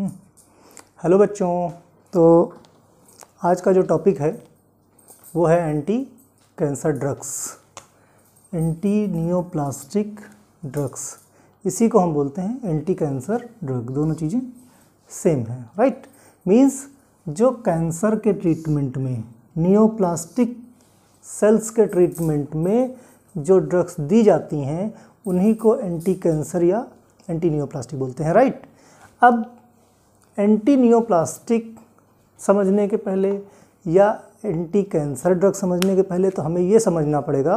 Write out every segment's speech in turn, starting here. Hello बच्चों, तो आज का जो टॉपिक है वो है anti cancer drugs, anti neoplastic drugs. इसी को हम बोलते हैं एंटी कैंसर ड्रग। दोनों चीज़ें सेम है, राइट। मीन्स जो कैंसर के ट्रीटमेंट में, नियोप्लास्टिक सेल्स के ट्रीटमेंट में जो ड्रग्स दी जाती हैं उन्हीं को एंटी कैंसर या एंटी नियोप्लास्टिक बोलते हैं, राइट। अब एंटी नियोप्लास्टिक समझने के पहले या एंटी कैंसर ड्रग समझने के पहले तो हमें ये समझना पड़ेगा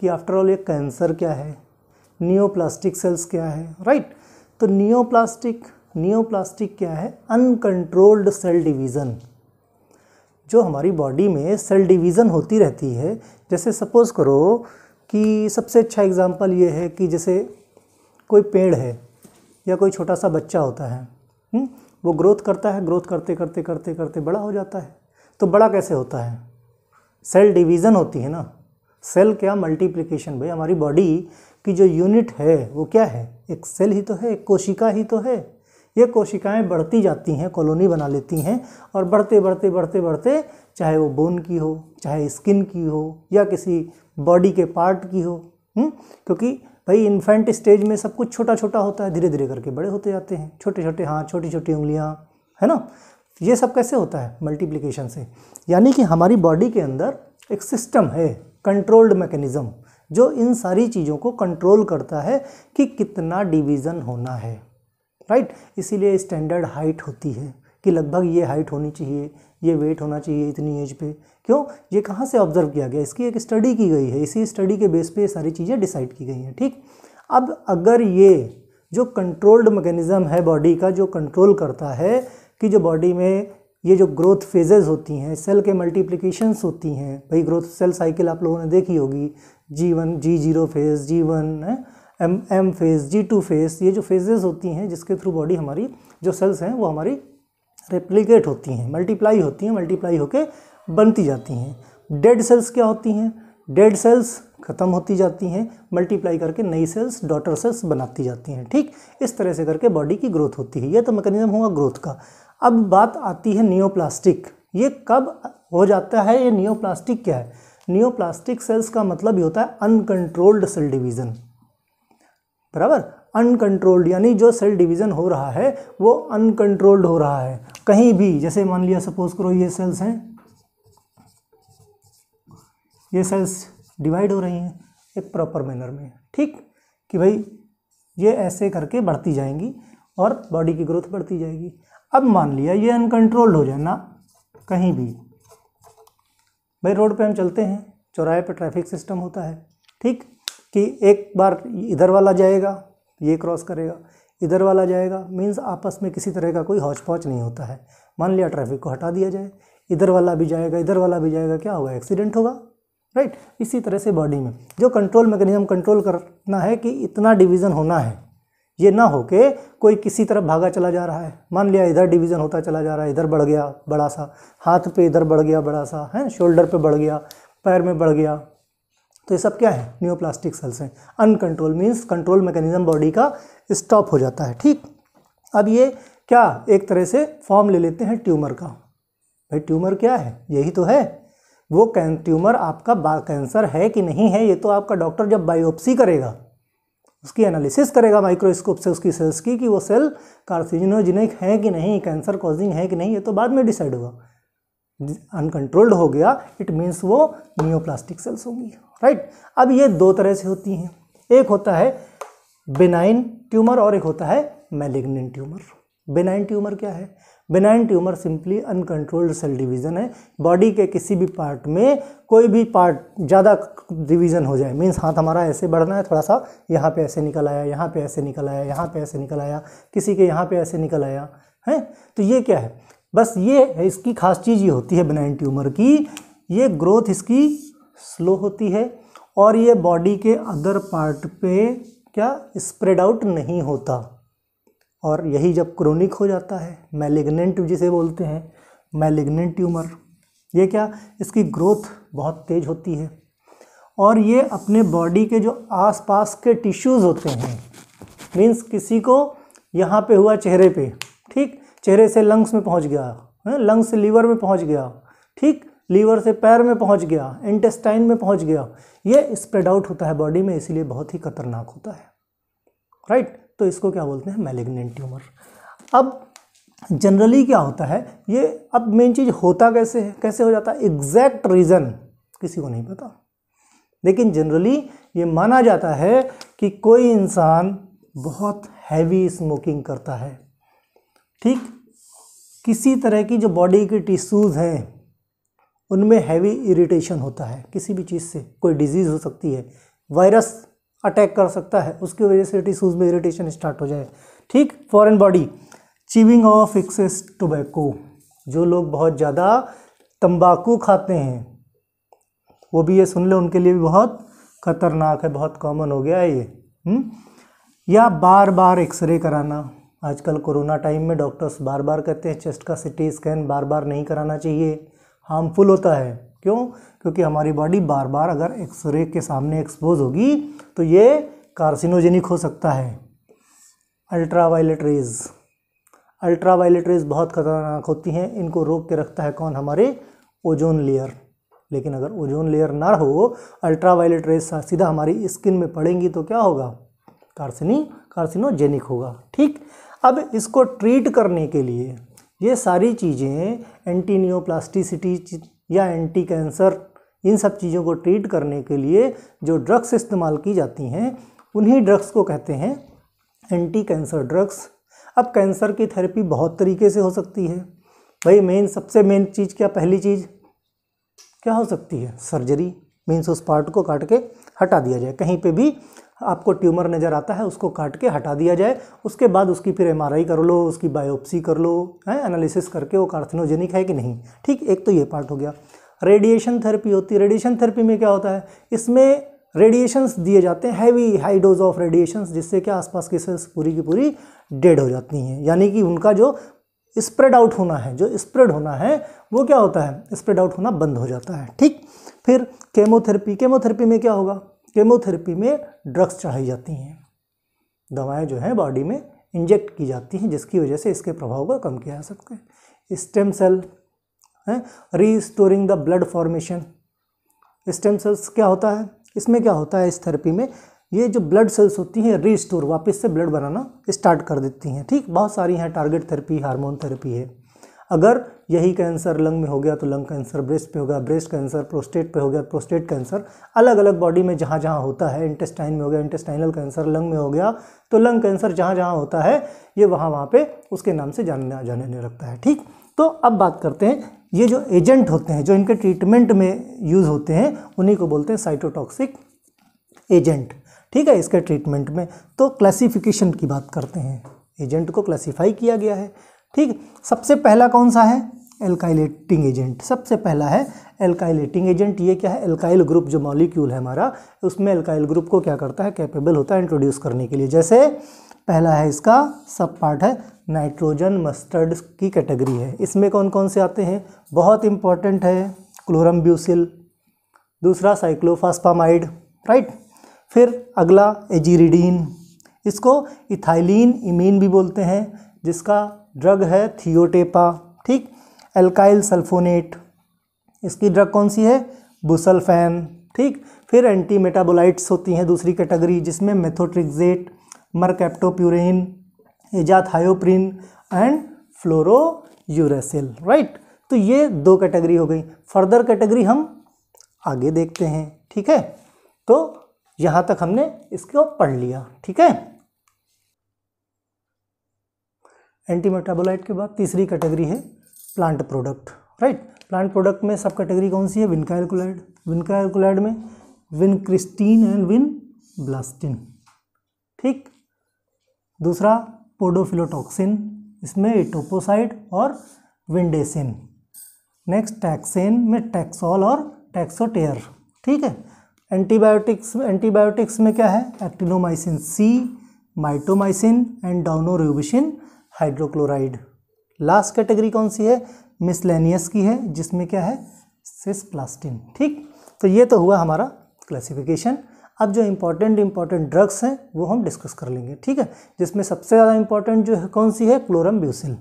कि आफ्टर ऑल ये कैंसर क्या है, नियोप्लास्टिक सेल्स क्या है, राइट। तो नियोप्लास्टिक क्या है? Uncontrolled cell division. जो हमारी बॉडी में सेल डिवीज़न होती रहती है, जैसे सपोज़ करो कि सबसे अच्छा एग्जांपल ये है कि जैसे कोई पेड़ है या कोई छोटा सा बच्चा होता है, वो ग्रोथ करता है, ग्रोथ करते करते करते करते बड़ा हो जाता है। तो बड़ा कैसे होता है? सेल डिवीज़न होती है ना, सेल क्या मल्टीप्लिकेशन। भाई हमारी बॉडी की जो यूनिट है वो क्या है? एक सेल ही तो है, एक कोशिका ही तो है। ये कोशिकाएं बढ़ती जाती हैं, कॉलोनी बना लेती हैं और बढ़ते बढ़ते बढ़ते बढ़ते, चाहे वो बोन की हो, चाहे स्किन की हो या किसी बॉडी के पार्ट की हो, क्योंकि भाई इन्फेंट स्टेज में सब कुछ छोटा छोटा होता है, धीरे धीरे करके बड़े होते जाते हैं, छोटे छोटे हाथ, छोटी छोटी उंगलियां, है ना। ये सब कैसे होता है? मल्टीप्लिकेशन से। यानी कि हमारी बॉडी के अंदर एक सिस्टम है, कंट्रोल्ड मैकेनिज़्म, जो इन सारी चीज़ों को कंट्रोल करता है कि कितना डिवीज़न होना है, राइट। इसीलिए स्टैंडर्ड हाइट होती है कि लगभग ये हाइट होनी चाहिए, ये वेट होना चाहिए इतनी एज पे। क्यों? ये कहाँ से ऑब्जर्व किया गया? इसकी एक स्टडी की गई है, इसी स्टडी के बेस पे ये सारी चीज़ें डिसाइड की गई हैं, ठीक। अब अगर ये जो कंट्रोल्ड मैकेनिज़्म है बॉडी का, जो कंट्रोल करता है कि जो बॉडी में ये जो ग्रोथ फेजेज़ होती हैं, सेल के मल्टीप्लिकेशंस होती हैं, भाई ग्रोथ सेल साइकिल आप लोगों ने देखी होगी, G1, G0 phase, G1, M phase, G2 phase, ये जो फेजेज़ होती हैं जिसके थ्रू बॉडी हमारी जो सेल्स हैं वो हमारी रेप्लिकेट होती हैं, मल्टीप्लाई होती हैं, मल्टीप्लाई होके बनती जाती हैं। डेड सेल्स क्या होती हैं? डेड सेल्स ख़त्म होती जाती हैं, मल्टीप्लाई करके नई सेल्स, डॉटर सेल्स बनाती जाती हैं, ठीक। इस तरह से करके बॉडी की ग्रोथ होती है। ये तो मैकेनिज्म हुआ ग्रोथ का। अब बात आती है नियोप्लास्टिक। ये कब हो जाता है? ये नियोप्लास्टिक क्या है? नियोप्लास्टिक सेल्स का मतलब ये होता है अनकंट्रोल्ड सेल डिवीज़न, बराबर। अनकंट्रोल्ड यानी जो सेल डिवीज़न हो रहा है वो अनकंट्रोल्ड हो रहा है कहीं भी। जैसे मान लिया, सपोज करो ये सेल्स हैं, ये सेल्स डिवाइड हो रही हैं एक प्रॉपर मैनर में, ठीक, कि भाई ये ऐसे करके बढ़ती जाएंगी और बॉडी की ग्रोथ बढ़ती जाएगी। अब मान लिया ये अनकंट्रोल्ड हो जाए ना, कहीं भी, भाई रोड पे हम चलते हैं, चौराहे पे ट्रैफिक सिस्टम होता है, ठीक, कि एक बार इधर वाला जाएगा, ये क्रॉस करेगा, इधर वाला जाएगा, मींस आपस में किसी तरह का कोई हौच पौच नहीं होता है। मान लिया ट्रैफिक को हटा दिया जाए, इधर वाला भी जाएगा, इधर वाला भी जाएगा, क्या होगा? एक्सीडेंट होगा, राइट। इसी तरह से बॉडी में जो कंट्रोल मैकेनिज्म कंट्रोल करना है कि इतना डिवीज़न होना है, ये ना हो के कोई किसी तरफ भागा चला जा रहा है। मान लिया इधर डिवीज़न होता चला जा रहा है, इधर बढ़ गया बड़ा सा, हाथ पे इधर बढ़ गया बड़ा सा, है शोल्डर पे बढ़ गया, पैर में बढ़ गया, तो ये सब क्या है? नियोप्लास्टिक सेल्स हैं। Uncontrol means control mechanism body का स्टॉप हो जाता है, ठीक। अब ये क्या एक तरह से फॉर्म ले लेते हैं ट्यूमर का। भाई ट्यूमर क्या है? यही तो है वो ट्यूमर आपका कैंसर है कि नहीं है ये तो आपका डॉक्टर जब बायोप्सी करेगा, उसकी एनालिसिस करेगा माइक्रोस्कोप से उसकी सेल्स की, कि वो सेल कार्सिनोजेनिक है कि नहीं, कैंसर कॉजिंग है कि नहीं, ये तो बाद में डिसाइड होगा। अनकंट्रोल्ड हो गया, इट मीन्स वो नियोप्लास्टिक सेल्स होंगी, राइट। अब ये दो तरह से होती हैं, एक होता है बेनाइन ट्यूमर और एक होता है मैलिग्नेंट ट्यूमर। बेनाइन ट्यूमर क्या है? Benign tumour simply uncontrolled cell division है। बॉडी के किसी भी पार्ट में कोई भी पार्ट ज़्यादा डिवीज़न हो जाए, मीन्स हाथ हमारा ऐसे बढ़ना है, थोड़ा सा यहाँ पे ऐसे निकल आया, यहाँ पे ऐसे निकल आया, यहाँ पे ऐसे निकल आया, किसी के यहाँ पे ऐसे निकल आया, है, तो ये क्या है? बस ये है, इसकी खास चीज़ ये होती है बेनाइन ट्यूमर की, ये ग्रोथ इसकी स्लो होती है और ये बॉडी के अदर पार्ट पे क्या स्प्रेड आउट नहीं होता। और यही जब क्रोनिक हो जाता है, मैलिग्नेंट जिसे बोलते हैं, मैलिग्नेंट ट्यूमर, ये क्या, इसकी ग्रोथ बहुत तेज़ होती है और ये अपने बॉडी के जो आसपास के टिश्यूज़ होते हैं, मीन्स किसी को यहाँ पे हुआ चेहरे पे, ठीक, चेहरे से लंग्स में पहुंच गया, लंग्स से लीवर में पहुंच गया, ठीक, लीवर से पैर में पहुंच गया, इंटेस्टाइन में पहुंच गया, ये स्प्रेड आउट होता है बॉडी में, इसलिए बहुत ही खतरनाक होता है, राइट। तो इसको क्या बोलते हैं, मैलिग्नेंट ट्यूमर। अब जनरली क्या होता है ये, अब मेन चीज़ होता कैसे है, कैसे हो जाता है, एग्जैक्ट रीज़न किसी को नहीं पता, लेकिन जनरली ये माना जाता है कि कोई इंसान बहुत हैवी स्मोकिंग करता है, ठीक, किसी तरह की जो बॉडी के टिश्यूज़ हैं उनमें हैवी इरिटेशन होता है किसी भी चीज़ से, कोई डिजीज़ हो सकती है, वायरस अटैक कर सकता है, उसकी वजह से टिश्यूज़ में इरिटेशन स्टार्ट हो जाए, ठीक। Foreign body, chewing of excess tobacco, जो लोग बहुत ज़्यादा तंबाकू खाते हैं वो भी ये सुन ले, उनके लिए भी बहुत खतरनाक है, बहुत कॉमन हो गया है ये, या बार बार एक्सरे कराना। आजकल कोरोना टाइम में डॉक्टर्स बार बार कहते हैं चेस्ट का सीटी स्कैन बार बार नहीं कराना चाहिए, हार्मफुल होता है, क्यों, क्योंकि हमारी बॉडी बार बार अगर एक्सरे के सामने एक्सपोज होगी तो ये कार्सिनोजेनिक हो सकता है। अल्ट्रावायलेट रेज, अल्ट्रावायलेट रेज बहुत खतरनाक होती हैं, इनको रोक के रखता है कौन, हमारे ओजोन लेयर, लेकिन अगर ओजोन लेयर ना हो अल्ट्रावायलेट रेज सीधा हमारी स्किन में पड़ेंगी तो क्या होगा, कार्सिनोजेनिक होगा, ठीक। अब इसको ट्रीट करने के लिए ये सारी चीज़ें एंटी नियोप्लास्टिसिटी या एंटी कैंसर, इन सब चीज़ों को ट्रीट करने के लिए जो ड्रग्स इस्तेमाल की जाती हैं उन्हीं ड्रग्स को कहते हैं एंटी कैंसर ड्रग्स। अब कैंसर की थेरेपी बहुत तरीके से हो सकती है भाई, मेन सबसे मेन चीज़ क्या, पहली चीज़ क्या हो सकती है, सर्जरी, मीन्स उस पार्ट को काट के हटा दिया जाए, कहीं पे भी आपको ट्यूमर नज़र आता है उसको काट के हटा दिया जाए, उसके बाद उसकी फिर MRI कर लो, उसकी बायोप्सी कर लो, है एनालिसिस करके वो कार्सिनोजेनिक है कि नहीं, ठीक, एक तो ये पार्ट हो गया। रेडिएशन थेरेपी होती है, रेडिएशन थेरेपी में क्या होता है, इसमें रेडिएशंस दिए जाते हैं, heavy high dose of radiations, जिससे क्या आसपास की सेल्स पूरी की पूरी डेड हो जाती हैं, यानी कि उनका जो स्प्रेड आउट होना है, जो स्प्रेड होना है वो क्या होता है, स्प्रेड आउट होना बंद हो जाता है, ठीक। फिर केमोथेरेपी, केमोथेरेपी में क्या होगा, केमोथेरेपी में ड्रग्स चढ़ाई जाती हैं, दवाएं जो हैं बॉडी में इंजेक्ट की जाती हैं, जिसकी वजह से इसके प्रभाव को कम किया जा सकता है। स्टेम सेल है, restoring the blood formation, stem cells क्या होता है, इसमें क्या होता है, इस थेरेपी में ये जो ब्लड सेल्स होती हैं रीस्टोर, वापस से ब्लड बनाना स्टार्ट कर देती हैं, ठीक। बहुत सारी हैं, टारगेट थेरेपी, हार्मोन थेरेपी है। अगर यही कैंसर लंग में हो गया तो लंग कैंसर, ब्रेस्ट पे हो गया ब्रेस्ट कैंसर, प्रोस्टेट पे हो गया प्रोस्टेट कैंसर, अलग अलग बॉडी में जहाँ जहाँ होता है, इंटेस्टाइन में हो गया इंटेस्टाइनल कैंसर, लंग में हो गया तो लंग कैंसर, जहाँ जहाँ होता है ये वहाँ पे उसके नाम से जाने लगता है, ठीक। तो अब बात करते हैं, ये जो एजेंट होते हैं जो इनके ट्रीटमेंट में यूज़ होते हैं उन्हीं को बोलते हैं साइटोटॉक्सिक एजेंट, ठीक है। इसके ट्रीटमेंट में तो क्लासिफिकेशन की बात करते हैं, एजेंट को क्लासिफाई किया गया है, ठीक। सबसे पहला कौन सा है, एल्काइलेटिंग एजेंट, सबसे पहला है एल्काइलेटिंग एजेंट। ये क्या है, एल्काइल ग्रुप जो मॉलिक्यूल है हमारा उसमें एल्काइल ग्रुप को क्या करता है, कैपेबल होता है इंट्रोड्यूस करने के लिए। जैसे पहला है इसका सब पार्ट है नाइट्रोजन मस्टर्ड की कैटेगरी है, इसमें कौन कौन से आते हैं, बहुत इंपॉर्टेंट है क्लोरम्ब्यूसिल, दूसरा साइक्लोफास्पामाइड, राइट। फिर अगला एजीरिडीन, इसको इथाइलिन इमीन भी बोलते हैं, जिसका ड्रग है थियोटेपा, ठीक। एल्काइल सल्फोनेट, इसकी ड्रग कौन सी है, बुसल्फैन, ठीक। फिर एंटी मेटाबोलाइट्स होती हैं दूसरी कैटेगरी, जिसमें मेथोट्रिक्जेट, मरकैप्टोप्यूरिन, एजाथायोप्रिन एंड फ्लोरोयूरेसिल, राइट। तो ये दो कैटेगरी हो गई, फर्दर कैटेगरी हम आगे देखते हैं, ठीक है। तो यहाँ तक हमने इसको पढ़ लिया, ठीक है। एंटी मेटाबोलाइट के बाद तीसरी कैटेगरी है plant product, right. Plant product में सब कैटेगरी कौन सी है, विनकाइलकोलाइड, विनकाइलकोलाइड में विनक्रिस्टीन एंड विन ब्लास्टिन, ठीक। दूसरा पोडोफिलोटॉक्सिन, इसमें एटोपोसाइड और विंडेसिन। नेक्स्ट टैक्सेन में टैक्सोल और टैक्सोटेयर, ठीक है। एंटीबायोटिक्स, एंटीबायोटिक्स में क्या है, actinomycin C, mitomycin and daunorubicin hydrochloride. Last category कौन सी है, मिसलेनियस की है, जिसमें क्या है, सिस्प्लास्टिन, ठीक। तो ये तो हुआ हमारा क्लासिफिकेशन। अब जो इम्पॉर्टेंट ड्रग्स हैं वो हम डिस्कस कर लेंगे, ठीक है। जिसमें सबसे ज़्यादा इम्पॉर्टेंट जो है कौन सी है, क्लोरम्ब्यूसिल,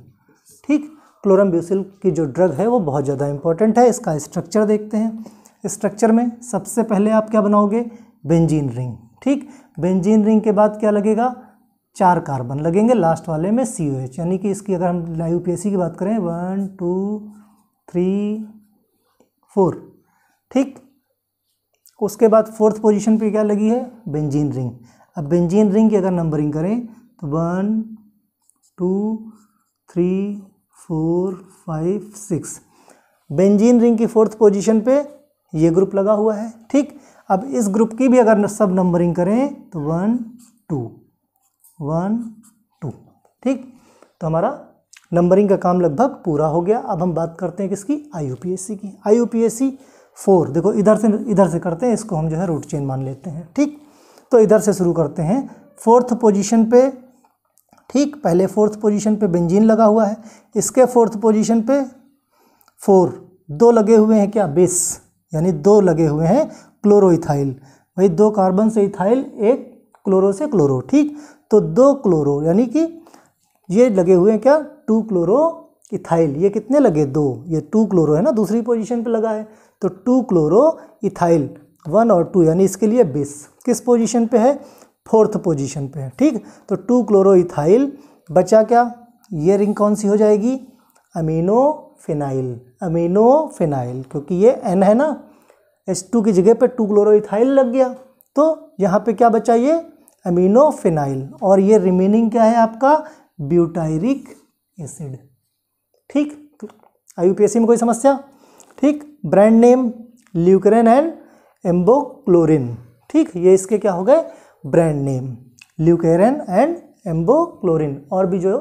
ठीक। क्लोराम्बुसिल की जो ड्रग है वो बहुत ज़्यादा इंपॉर्टेंट है। इसका स्ट्रक्चर देखते हैं। स्ट्रक्चर में सबसे पहले आप क्या बनाओगे, बेंजीन रिंग। ठीक, बेंजीन रिंग के बाद क्या लगेगा, 4 कार्बन लगेंगे, लास्ट वाले में COH, यानी कि इसकी अगर हम IUPAC की बात करें 1 2 3 4। ठीक, उसके बाद 4th पोजीशन पे क्या लगी है, बेंजीन रिंग। अब बेंजीन रिंग की अगर नंबरिंग करें तो 1 2 3 4 5 6, बेंजीन रिंग की 4th पोजीशन पे ये ग्रुप लगा हुआ है। ठीक, अब इस ग्रुप की भी अगर सब नंबरिंग करें तो 1 2 1 2। ठीक, तो हमारा नंबरिंग का काम लगभग पूरा हो गया। अब हम बात करते हैं किसकी, IUPAC की। IUPAC 4, देखो इधर से करते हैं, इसको हम जो है रूट चेन मान लेते हैं। ठीक, तो इधर से शुरू करते हैं 4th पोजीशन पे। ठीक, पहले 4th पोजीशन पे बेंजीन लगा हुआ है, इसके 4th पोजीशन पे 4 2 लगे हुए हैं, क्या बेस, यानी 2 लगे हुए हैं क्लोरोइथाइल। भाई 2 कार्बन से इथाइल, 1 क्लोरो से क्लोरो। ठीक, तो 2 क्लोरो, यानी कि ये लगे हुए हैं क्या, 2 क्लोरो इथाइल। ये कितने लगे, 2, ये 2 क्लोरो है ना, दूसरी पोजीशन पे लगा है, तो 2 क्लोरो इथाइल 1 और 2, यानी इसके लिए बेस किस पोजीशन पे है, 4th पोजीशन पे है। ठीक, तो 2 क्लोरो इथाइल बचा क्या, ये रिंग कौन सी हो जाएगी, अमीनोफिनाइल। अमीनोफिनाइल, क्योंकि ये N है ना, H2 की जगह पर 2 क्लोरो इथाइल लग गया, तो यहाँ पे क्या बचा, ये अमीनोफिनाइल। और ये रिमेनिंग क्या है आपका, ब्यूटायरिक एसिड। ठीक, IUPAC में कोई समस्या। ठीक, ब्रांड नेम ल्यूकेरन एंड एम्बोक्लोरिन। ठीक, ये इसके क्या हो गए, ब्रांड नेम ल्यूकेरन एंड एम्बोक्लोरिन। और भी जो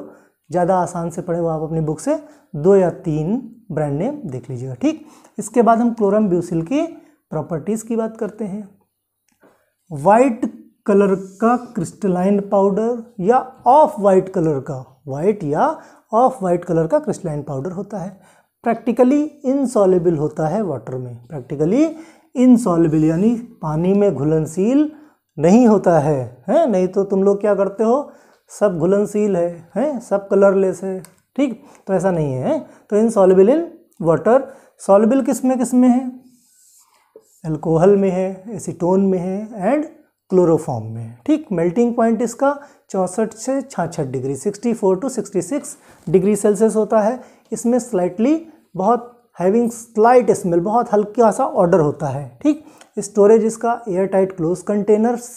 ज़्यादा आसान से पढ़े वो आप अपनी बुक से 2 या 3 ब्रांड नेम देख लीजिएगा। ठीक, इसके बाद हम क्लोराम्बुसिल की प्रॉपर्टीज़ की बात करते हैं। वाइट कलर का क्रिस्टलाइन पाउडर या ऑफ वाइट कलर का, वाइट या ऑफ वाइट कलर का क्रिस्टलाइन पाउडर होता है, प्रैक्टिकली इनसॉल्युबल होता है वाटर में। प्रैक्टिकली इनसॉल्युबल यानी पानी में घुलनशील नहीं होता है, हैं, नहीं तो तुम लोग क्या करते हो, सब घुलनशील है, हैं, सब कलरलेस है। ठीक, तो ऐसा नहीं है, तो इनसॉल्युबल इन वाटर। सॉल्युबल किस में है, अल्कोहल में है, एसीटोन में है एंड क्लोरोफॉर्म में। ठीक, मेल्टिंग पॉइंट इसका 64 से 66 डिग्री, 64 to 66 डिग्री सेल्सियस होता है। इसमें स्लाइटली, बहुत हैविंग स्लाइट स्मेल, बहुत हल्का सा ऑर्डर होता है। ठीक, स्टोरेज इसका एयर टाइट क्लोज कंटेनर्स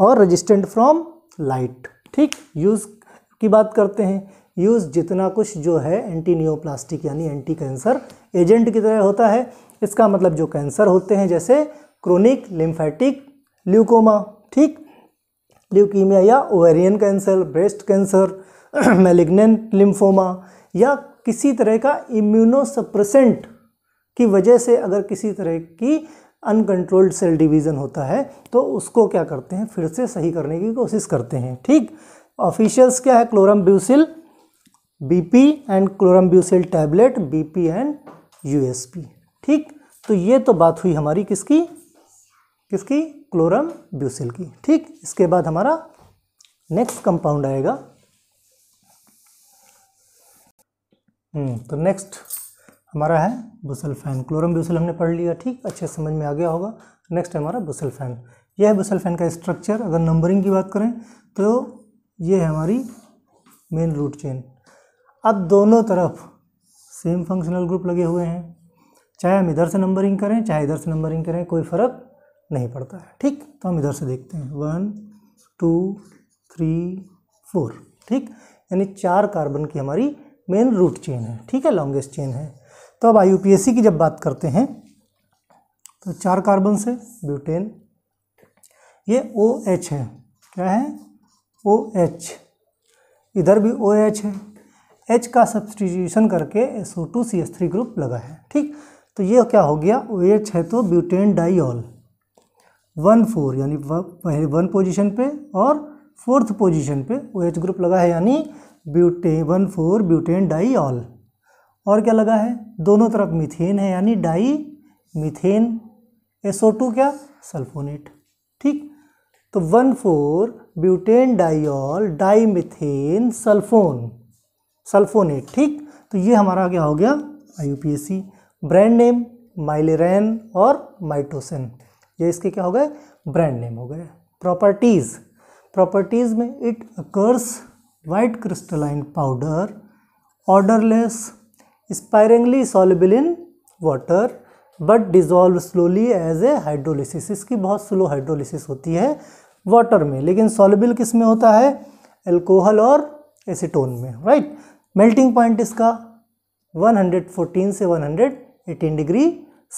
और रेजिस्टेंट फ्रॉम लाइट। ठीक, यूज़ की बात करते हैं। यूज़ जितना कुछ जो है एंटी नियोप्लास्टिक यानी एंटी कैंसर एजेंट की तरह होता है। इसका मतलब जो कैंसर होते हैं जैसे क्रोनिक लिम्फेटिक ल्यूकोमा, ठीक, ल्यूकीमिया या ovarian cancer, breast cancer, malignant lymphoma, या किसी तरह का इम्यूनोसप्रेसेंट की वजह से अगर किसी तरह की अनकंट्रोल्ड सेल डिवीज़न होता है तो उसको क्या करते हैं, फिर से सही करने की कोशिश करते हैं। ठीक, ऑफिशियल्स क्या है, chlorambucil BP and chlorambucil tablet BP and USP। ठीक, तो ये तो बात हुई हमारी किसकी क्लोराम्बुसिल की। ठीक, इसके बाद हमारा नेक्स्ट कंपाउंड आएगा। तो नेक्स्ट हमारा है बुसल्फान। क्लोराम्बुसिल हमने पढ़ लिया, ठीक, अच्छे समझ में आ गया होगा। नेक्स्ट है हमारा बुसल्फान। यह है बुसल्फान का स्ट्रक्चर। अगर नंबरिंग की बात करें तो ये है हमारी मेन रूट चेन। अब दोनों तरफ सेम फंक्शनल ग्रुप लगे हुए हैं, चाहे हम इधर से नंबरिंग करें चाहे इधर से नंबरिंग करें, कोई फ़र्क नहीं पड़ता है। ठीक, तो हम इधर से देखते हैं 1 2 3 4। ठीक, यानी 4 कार्बन की हमारी मेन रूट चेन है। ठीक है, लॉन्गेस्ट चेन है। तो अब IUPAC की जब बात करते हैं तो 4 कार्बन से ब्यूटेन, ये OH है, क्या है, OH, इधर भी OH है, H का सब्स्टिट्यूशन करके SO2CH3 ग्रुप लगा है। ठीक, तो ये क्या हो गया, OH है तो ब्यूटेन डाइऑल 1 4, यानी पहले 1 पोजीशन पे और 4th पोजीशन पे OH ग्रुप लगा है, यानी ब्यूटेन 1 4 ब्यूटेन डाइऑल। और क्या लगा है, दोनों तरफ मीथेन है, यानी डाई मीथेन SO2 क्या, सल्फोनेट। ठीक, तो 1 4 butane diol di methane sulphone sulfonate. ठीक, तो ये हमारा क्या हो गया IUPAC। ब्रांड नेम माइलेरैन और माइटोसन, ये इसके क्या हो गए ब्रांड नेम हो गए। प्रॉपर्टीज़, प्रॉपर्टीज़ में it occurs white crystalline powder, odourless, sparingly soluble in water but dissolve slowly as a hydrolysis. इसकी बहुत स्लो हाइड्रोलिसिस होती है वाटर में, लेकिन सॉल्युबल किस में होता है एल्कोहल और एसीटोन में, राइट। मेल्टिंग पॉइंट इसका 114 से 118 डिग्री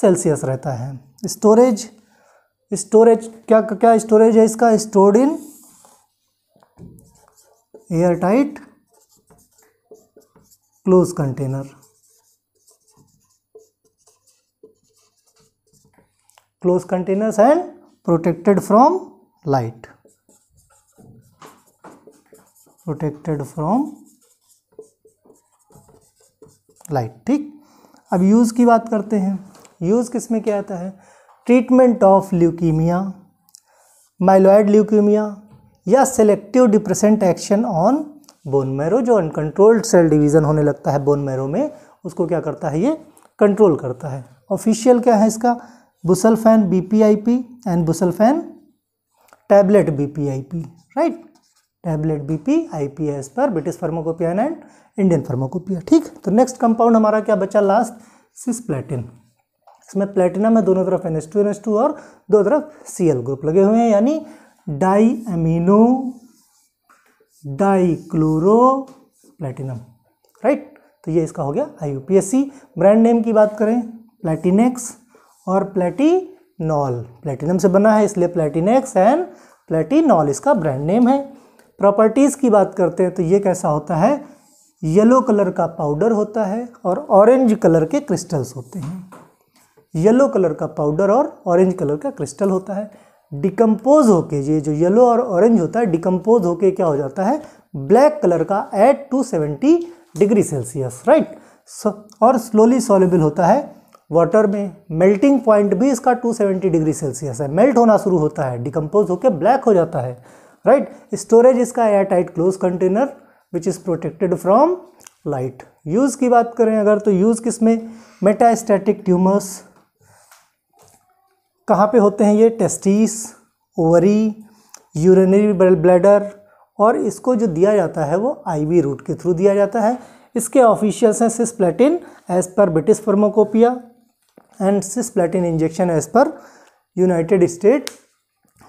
सेल्सियस रहता है। स्टोरेज, स्टोरेज क्या क्या स्टोरेज है इसका, stored in air tight close container, close containers and protected from light, protected from light, ठीक। अब यूज़ की बात करते हैं, यूज़ किस में क्या आता है, treatment of leukaemia, myeloid leukaemia या selective depressant action on bone marrow. जो अनकंट्रोल्ड सेल डिवीज़न होने लगता है बोन मैरो में, उसको क्या करता है ये कंट्रोल करता है। ऑफिशियल क्या है इसका, busulfan BPIP and busulfan tablet BPIP, right. Tablet BPIP है इस पर ब्रिटिश फार्माकोपियान एंड इंडियन फार्माकोपिया, ठीक। तो नेक्स्ट कंपाउंड हमारा क्या बचा लास्ट, सिसप्लैटिन। इसमें प्लेटिनम है, दोनों तरफ NH2 और दो तरफ Cl ग्रुप लगे हुए हैं, यानी di amino di chloro platinum, right. तो ये इसका हो गया IUPAC। ब्रांड नेम की बात करें प्लेटिनेक्स और प्लेटिनॉल, प्लेटिनम से बना है इसलिए प्लेटिनेक्स एंड प्लेटिनॉल इसका ब्रांड नेम है। प्रॉपर्टीज़ की बात करते हैं तो ये कैसा होता है, येलो कलर का पाउडर होता है और ऑरेंज कलर के क्रिस्टल्स होते हैं, येलो कलर का पाउडर और ऑरेंज कलर का क्रिस्टल होता है। डिकम्पोज होके, ये जो येलो और ऑरेंज होता है डिकम्पोज होके क्या हो जाता है ब्लैक कलर का एट 270 डिग्री सेल्सियस, राइट। और स्लोली सॉल्युबल होता है वाटर में। मेल्टिंग पॉइंट भी इसका 270 डिग्री सेल्सियस है, मेल्ट होना शुरू होता है डिकम्पोज होके ब्लैक हो जाता है, राइट। स्टोरेज इसका air tight close container which is protected from light. Use की बात करें अगर तो यूज़ किस में, मेटास्टैटिक ट्यूमर्स, कहाँ पे होते हैं ये, टेस्टिस, ओवरी, यूरिनरी ब्लैडर, और इसको जो दिया जाता है वो IV रूट के थ्रू दिया जाता है। इसके ऑफिशियल्स हैं cisplatin as per British pharmacopoeia and cisplatin injection as per United State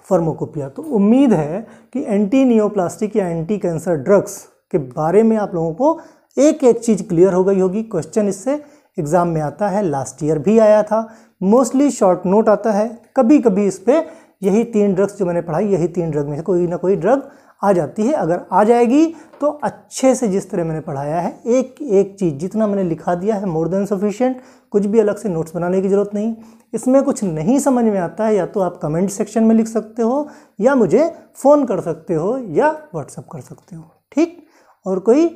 pharmacopoeia. तो उम्मीद है कि एंटी नियोप्लास्टिक या एंटी कैंसर ड्रग्स के बारे में आप लोगों को एक एक चीज़ क्लियर हो गई होगी। क्वेश्चन इससे एग्ज़ाम में आता है, लास्ट ईयर भी आया था, मोस्टली शॉर्ट नोट आता है, कभी कभी इस पर यही 3 ड्रग्स जो मैंने पढ़ाई यही 3 ड्रग में से कोई ना कोई ड्रग आ जाती है। अगर आ जाएगी तो अच्छे से जिस तरह मैंने पढ़ाया है एक एक चीज़ जितना मैंने लिखा दिया है मोर देन सफिशिएंट, कुछ भी अलग से नोट्स बनाने की ज़रूरत नहीं। इसमें कुछ नहीं समझ में आता है या तो आप कमेंट सेक्शन में लिख सकते हो या मुझे फ़ोन कर सकते हो या व्हाट्सएप कर सकते हो, ठीक। और कोई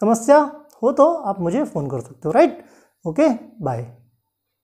समस्या हो तो आप मुझे फ़ोन कर सकते हो, राइट। Okay, bye.